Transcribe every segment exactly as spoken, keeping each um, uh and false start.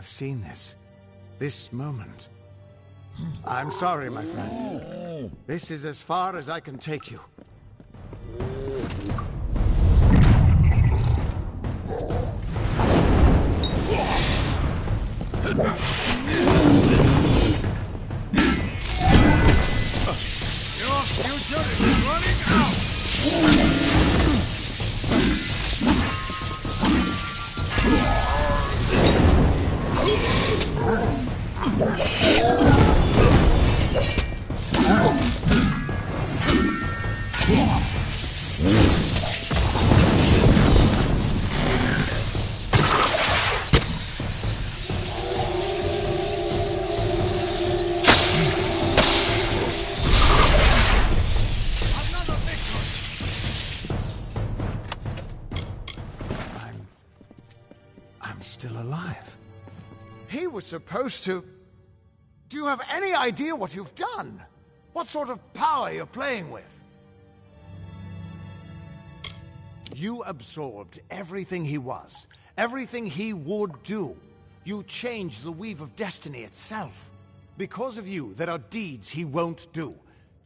I've seen this. This moment. I'm sorry, my friend. This is as far as I can take you. Your future is running out! Supposed to? Do you have any idea what you've done? What sort of power you're playing with? You absorbed everything he was, everything he would do. You changed the weave of destiny itself. Because of you, there are deeds he won't do,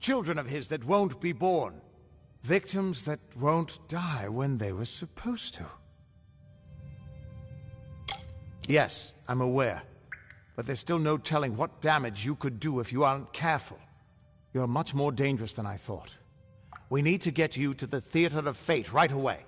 children of his that won't be born, victims that won't die when they were supposed to. Yes, I'm aware. But there's still no telling what damage you could do if you aren't careful. You're much more dangerous than I thought. We need to get you to the Theater of Fate right away.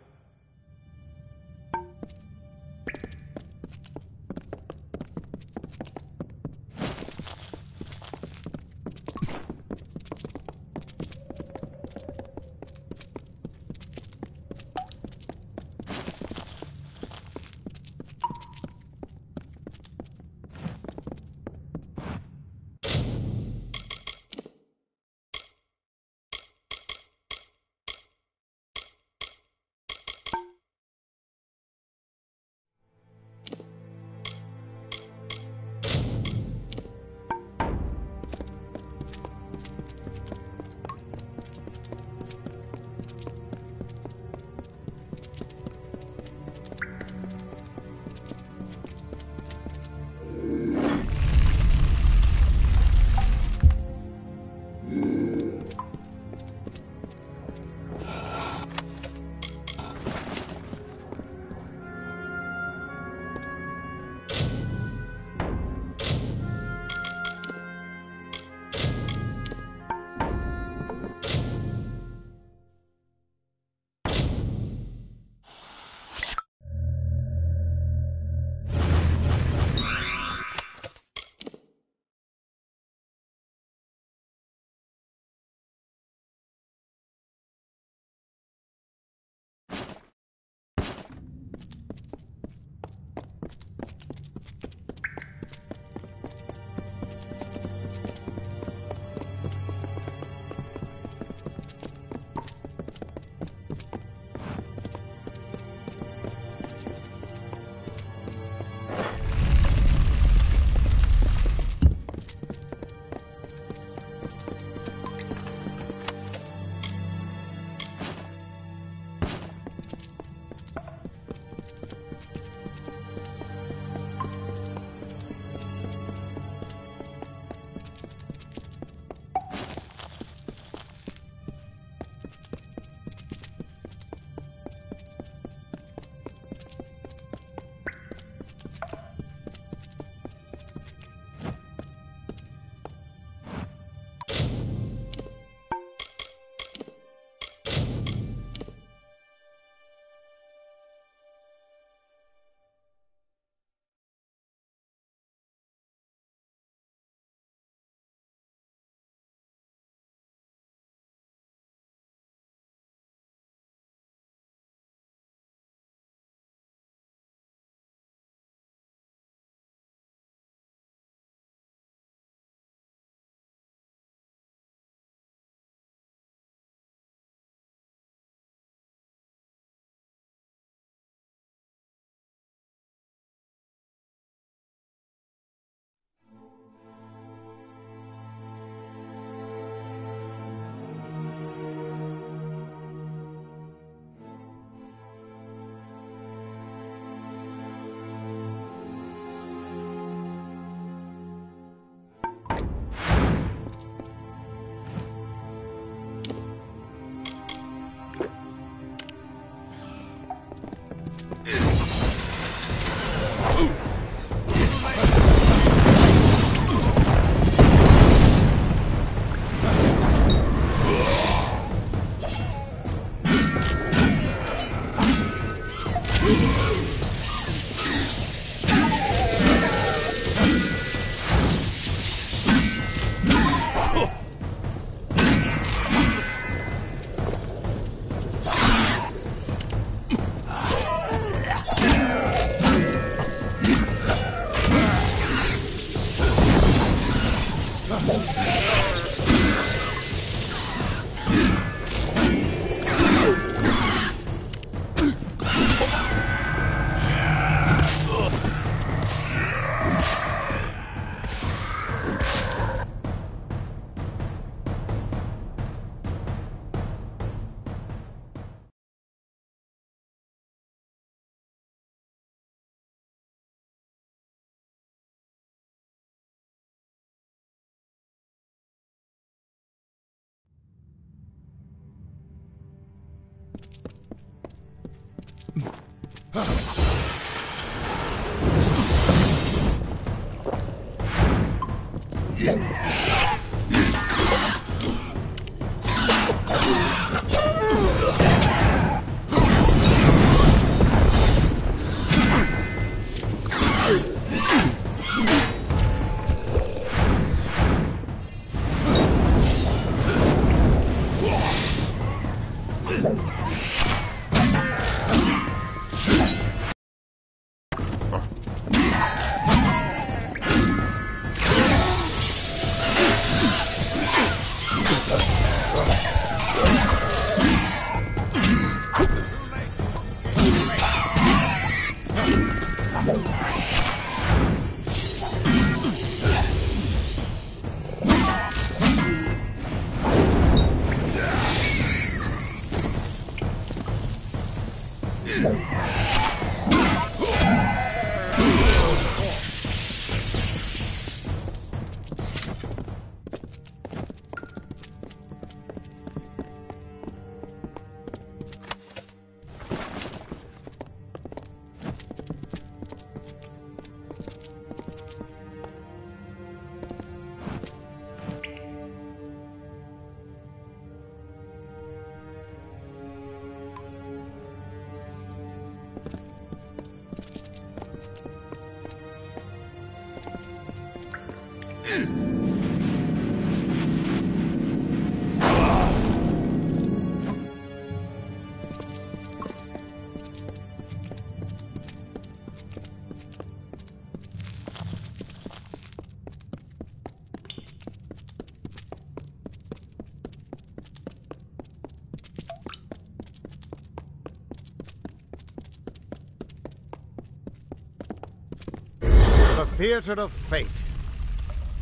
Theater of Fate.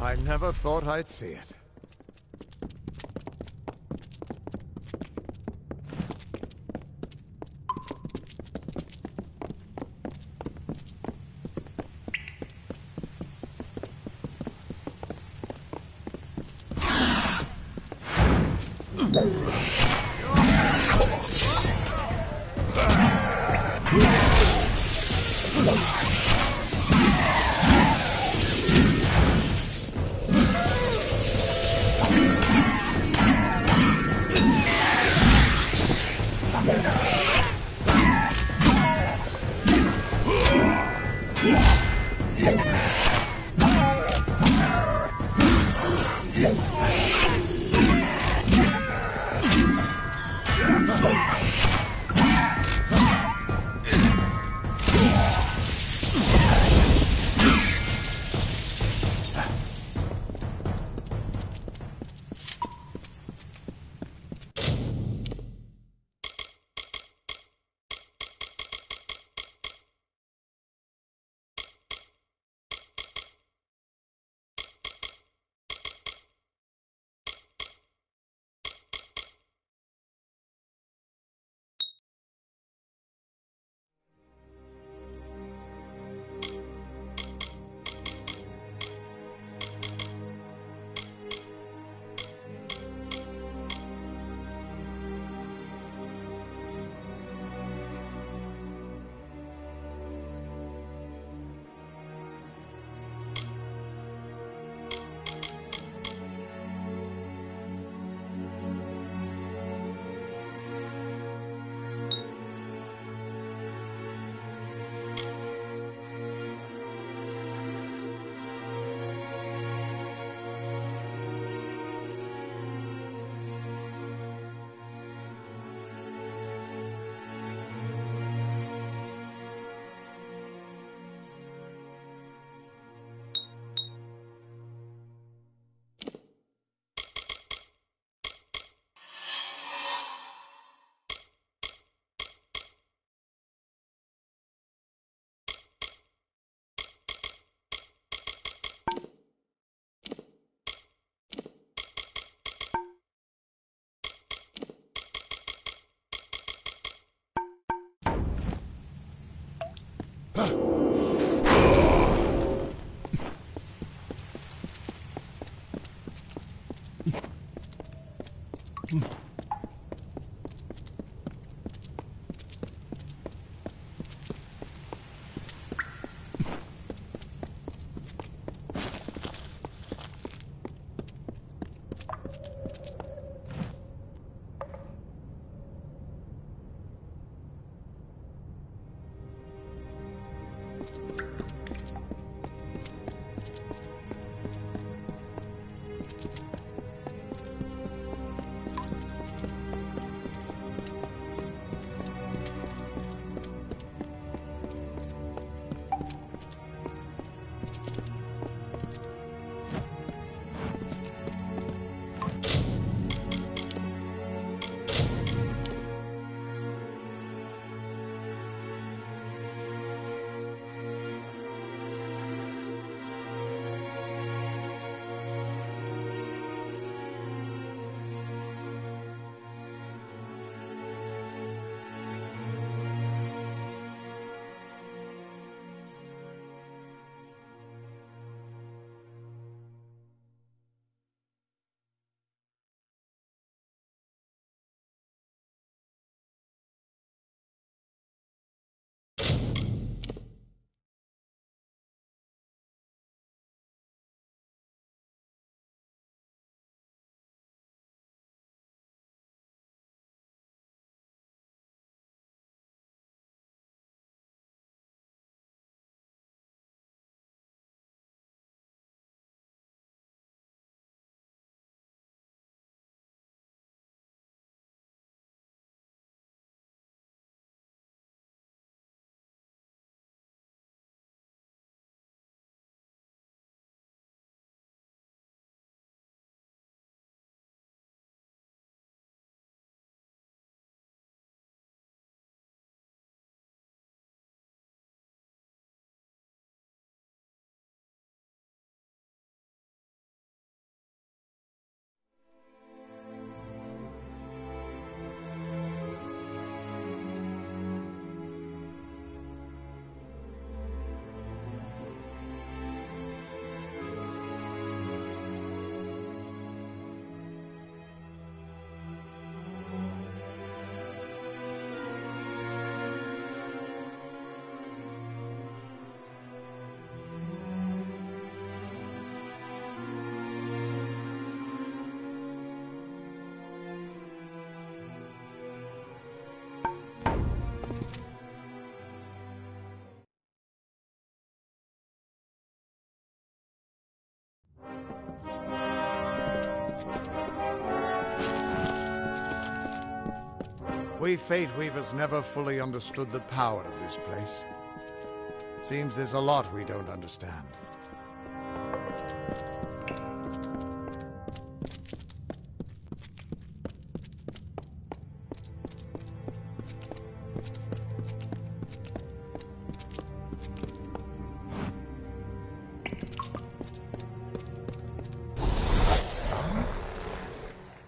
I never thought I'd see it. We Fate Weavers never fully understood the power of this place. Seems there's a lot we don't understand.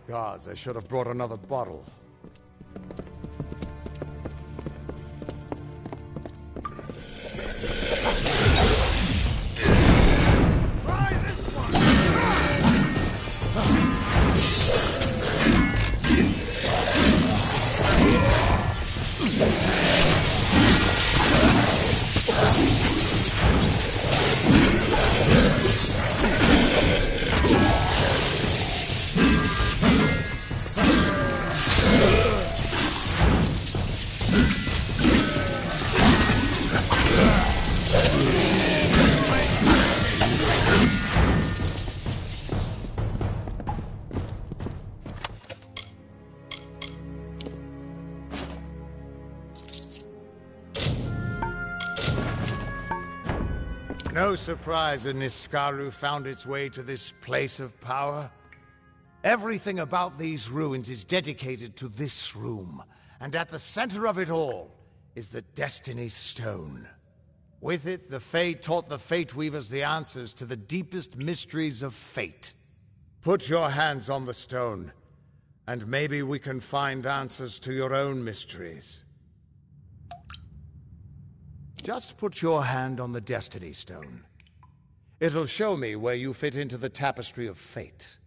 Gods, I should have brought another bottle. No surprise that Niskaru found its way to this place of power. Everything about these ruins is dedicated to this room, and at the center of it all is the Destiny Stone. With it, the Fae taught the Fate Weavers the answers to the deepest mysteries of fate. Put your hands on the stone, and maybe we can find answers to your own mysteries. Just put your hand on the Destiny Stone. It'll show me where you fit into the tapestry of fate.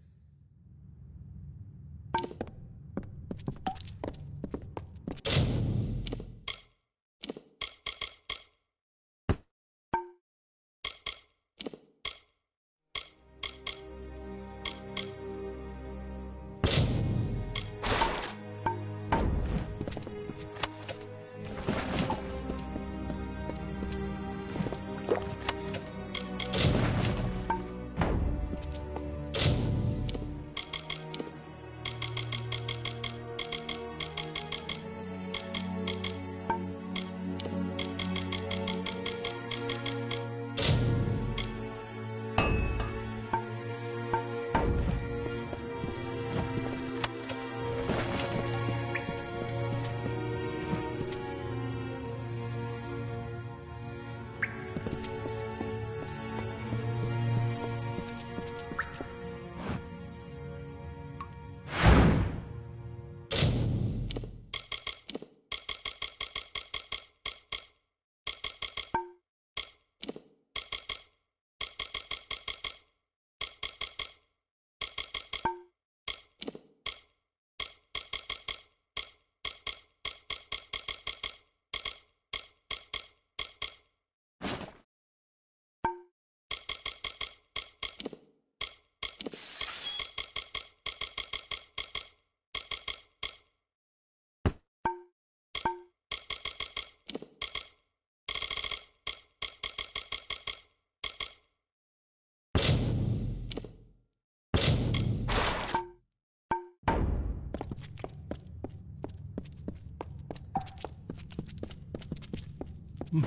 Hmm.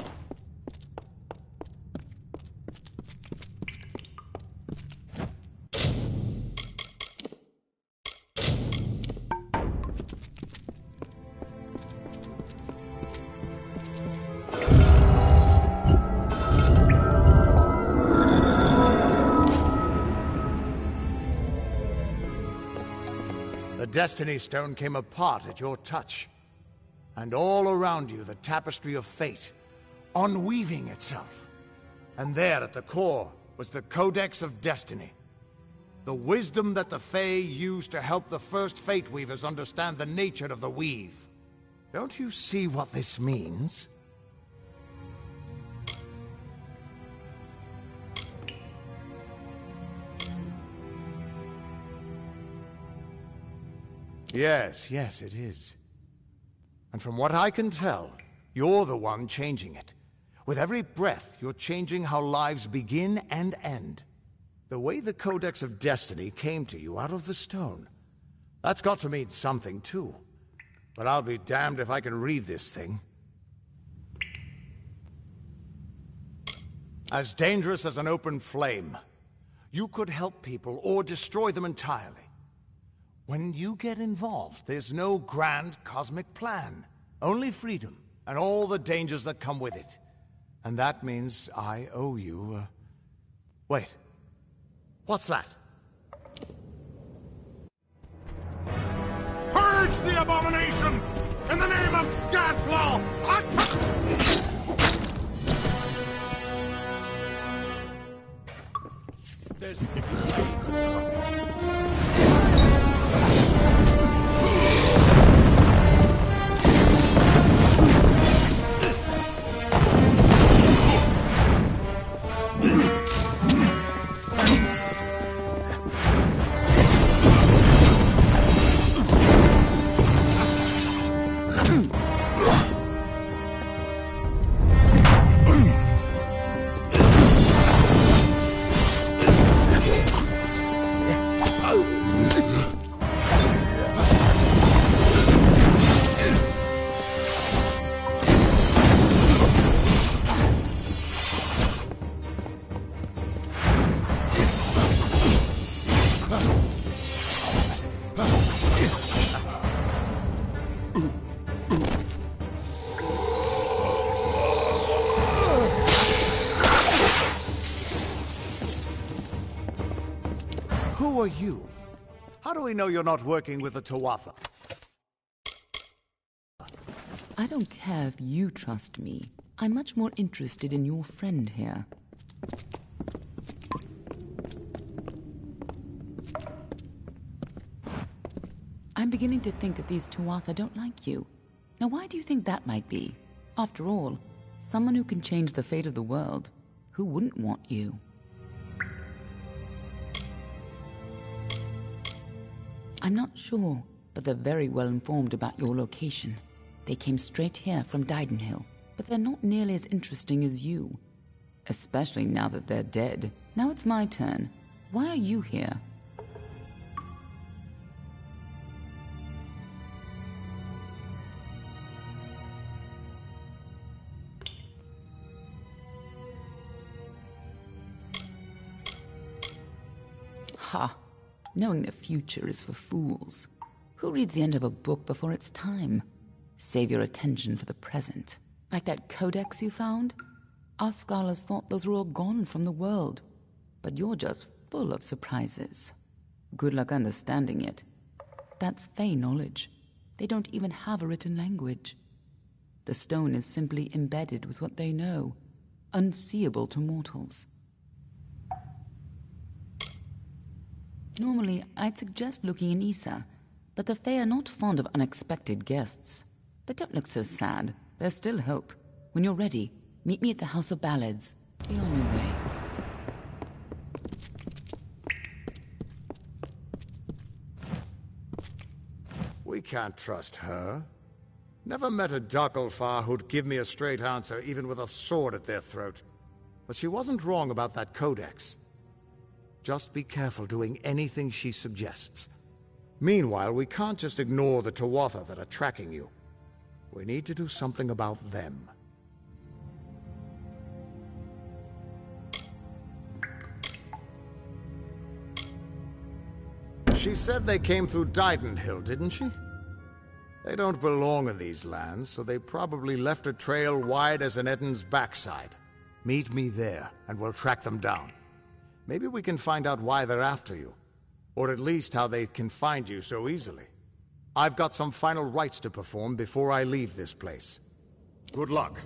The Destiny Stone came apart at your touch, and all around you the tapestry of fate unweaving itself. And there at the core was the Codex of Destiny, the wisdom that the Fae used to help the first Fate Weavers understand the nature of the weave. Don't you see what this means? Yes, yes, it is. And from what I can tell, you're the one changing it. With every breath, you're changing how lives begin and end. The way the Codex of Destiny came to you out of the stone, that's got to mean something too. But I'll be damned if I can read this thing. As dangerous as an open flame, you could help people or destroy them entirely. When you get involved, there's no grand cosmic plan, only freedom and all the dangers that come with it. And that means I owe you, uh... wait. What's that? Purge the abomination! In the name of Gadflaw! There's... Who are you? How do we know you're not working with the Tuatha? I don't care if you trust me. I'm much more interested in your friend here. I'm beginning to think that these Tuatha don't like you. Now, why do you think that might be? After all, someone who can change the fate of the world, who wouldn't want you? I'm not sure, but they're very well informed about your location. They came straight here from Dyden Hill, but they're not nearly as interesting as you. Especially now that they're dead. Now it's my turn. Why are you here? Ha! Knowing the future is for fools. Who reads the end of a book before it's time? Save your attention for the present. Like that codex you found? Our scholars thought those were all gone from the world, but you're just full of surprises. Good luck understanding it. That's Fey knowledge. They don't even have a written language. The stone is simply embedded with what they know, unseeable to mortals. Normally, I'd suggest looking in Isa, but the Fey are not fond of unexpected guests. But don't look so sad. There's still hope. When you're ready, meet me at the House of Ballads. Be on your way. We can't trust her. Never met a Darkelfar who'd give me a straight answer, even with a sword at their throat. But she wasn't wrong about that codex. Just be careful doing anything she suggests. Meanwhile, we can't just ignore the Tuatha that are tracking you. We need to do something about them. She said they came through Dyden Hill, didn't she? They don't belong in these lands, so they probably left a trail wide as an Eden's backside. Meet me there, and we'll track them down. Maybe we can find out why they're after you, or at least how they can find you so easily. I've got some final rites to perform before I leave this place. Good luck.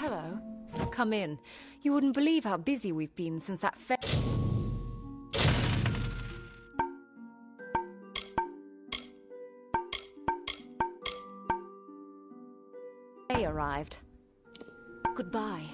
Hello. Come in. You wouldn't believe how busy we've been since that fair. They arrived. Goodbye.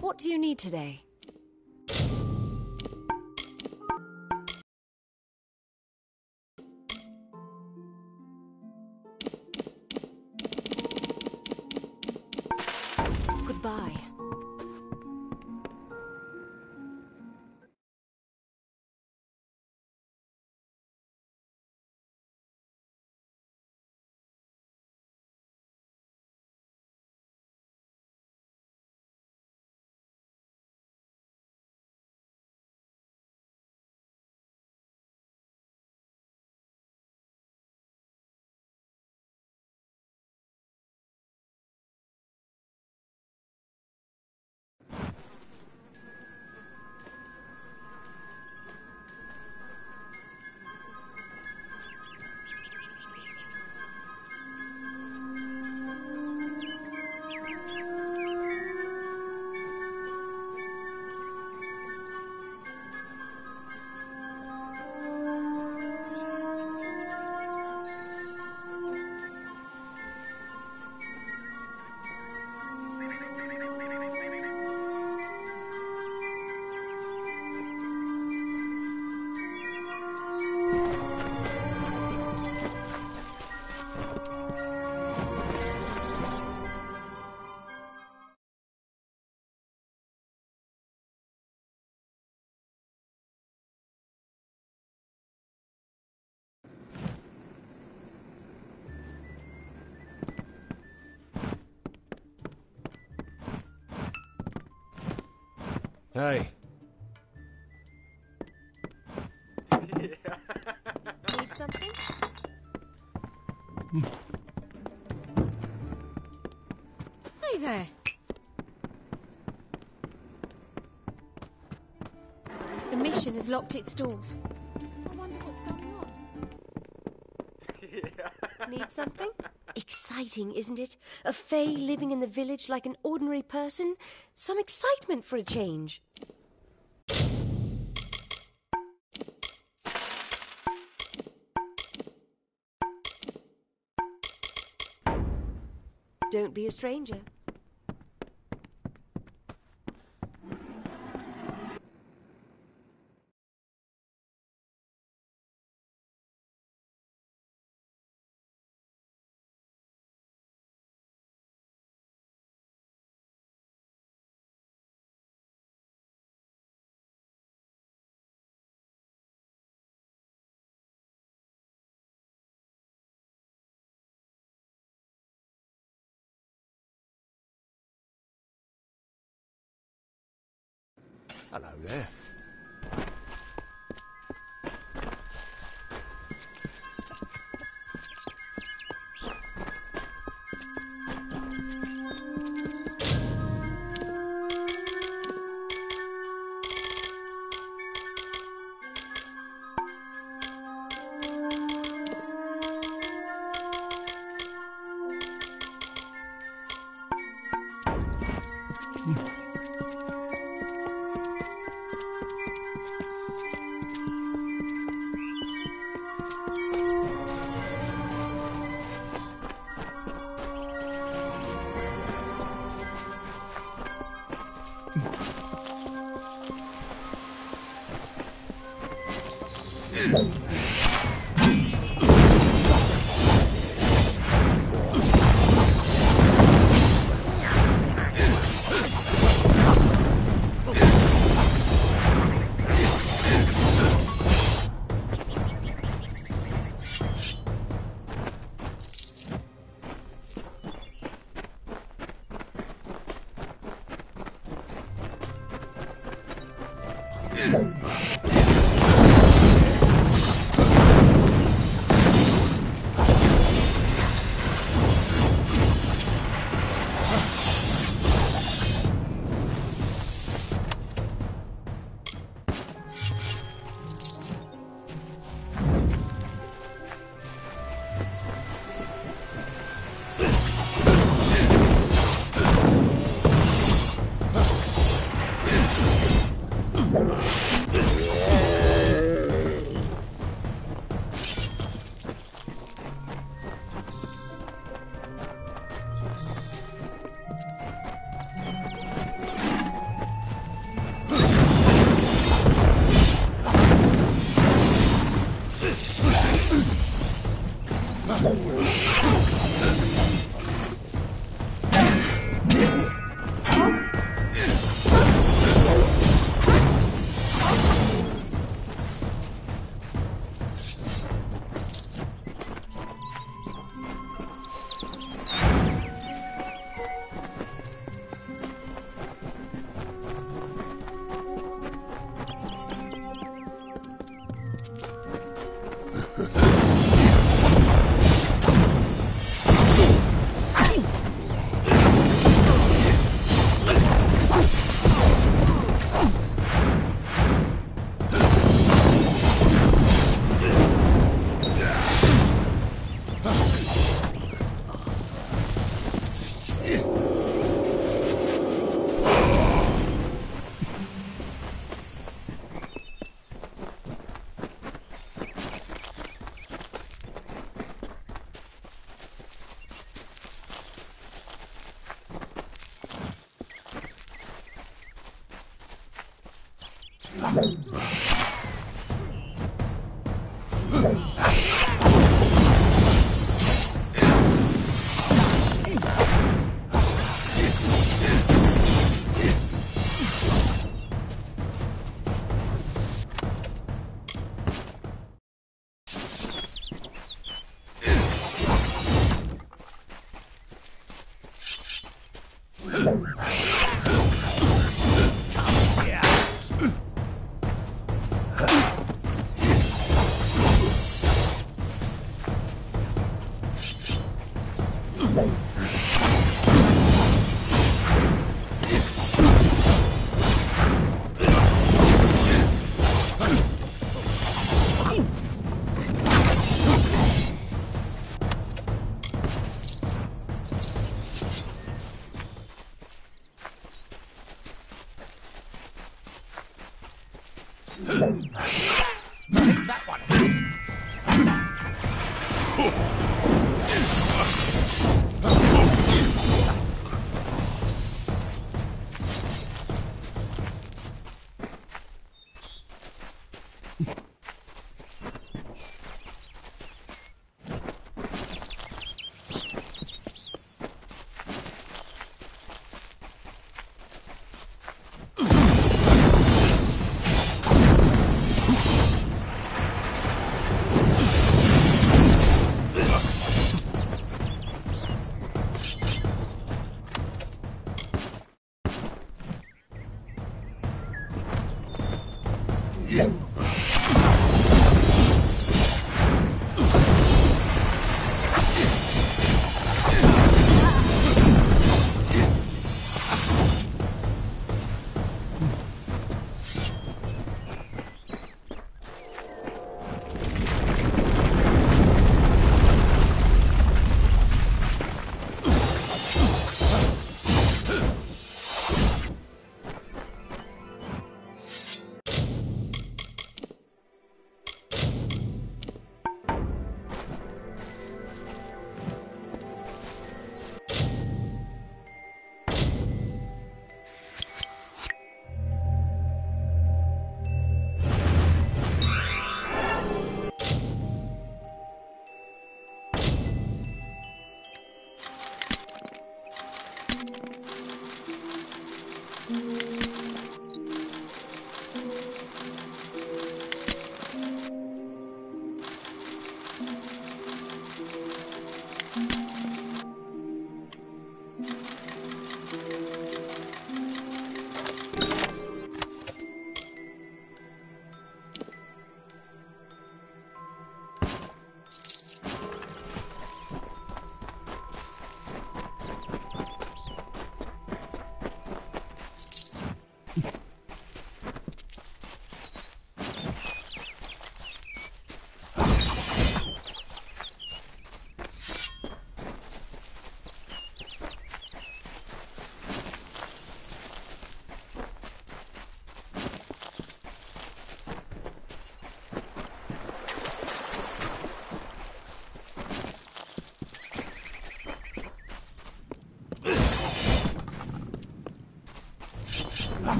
What do you need today? Goodbye. Hey. Need something? Hey there. The mission has locked its doors. I wonder what's going on. Need something? Exciting, isn't it? A fae living in the village like an ordinary person. Some excitement for a change. Don't be a stranger. Hello there. Come on. Look.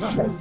Hello.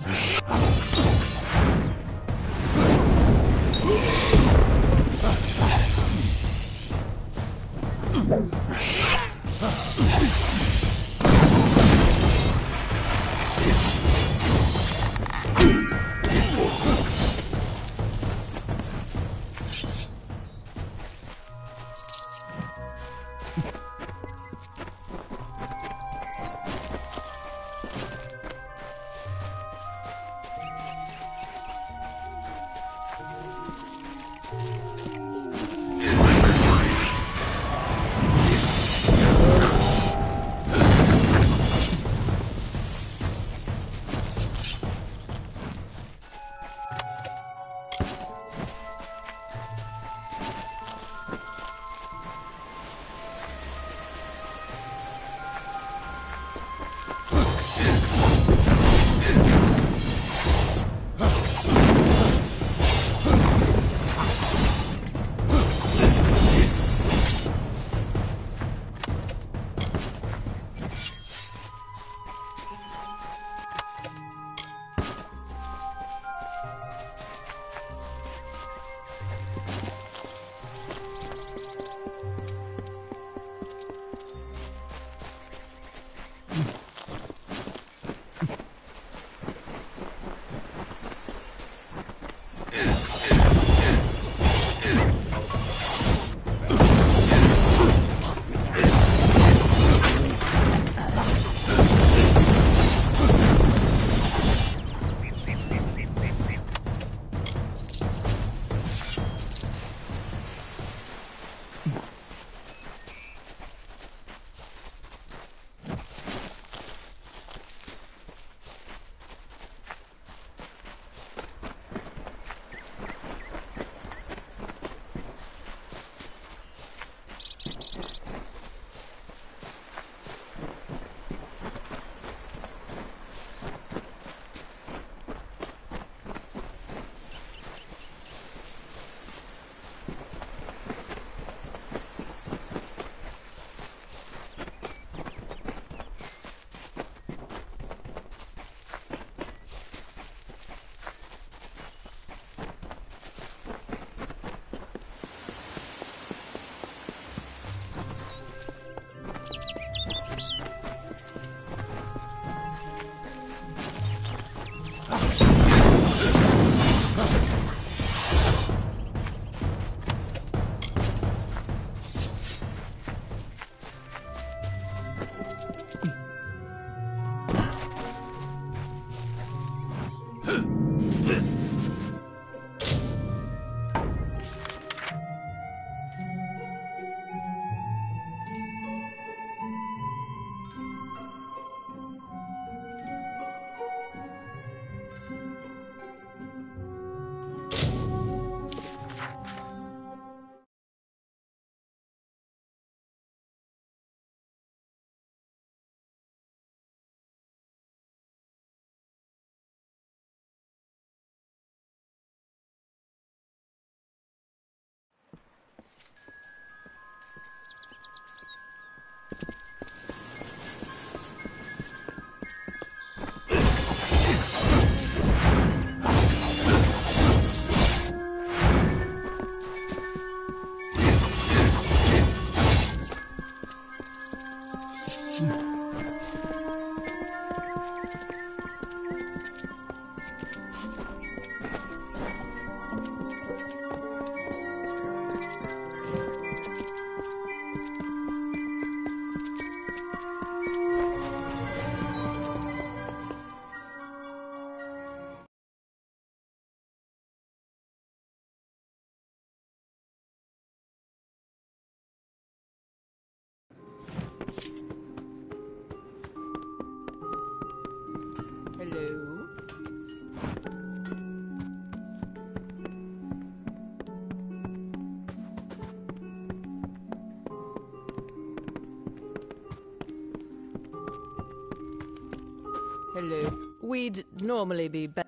We'd normally be better.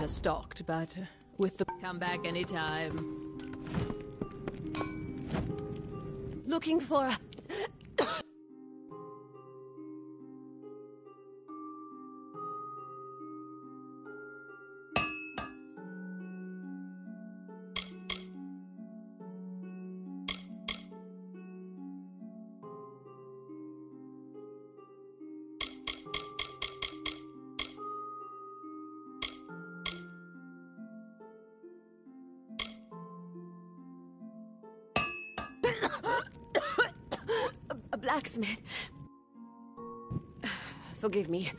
better stocked, but with the... Come back anytime. Looking for a... Blacksmith. Forgive me.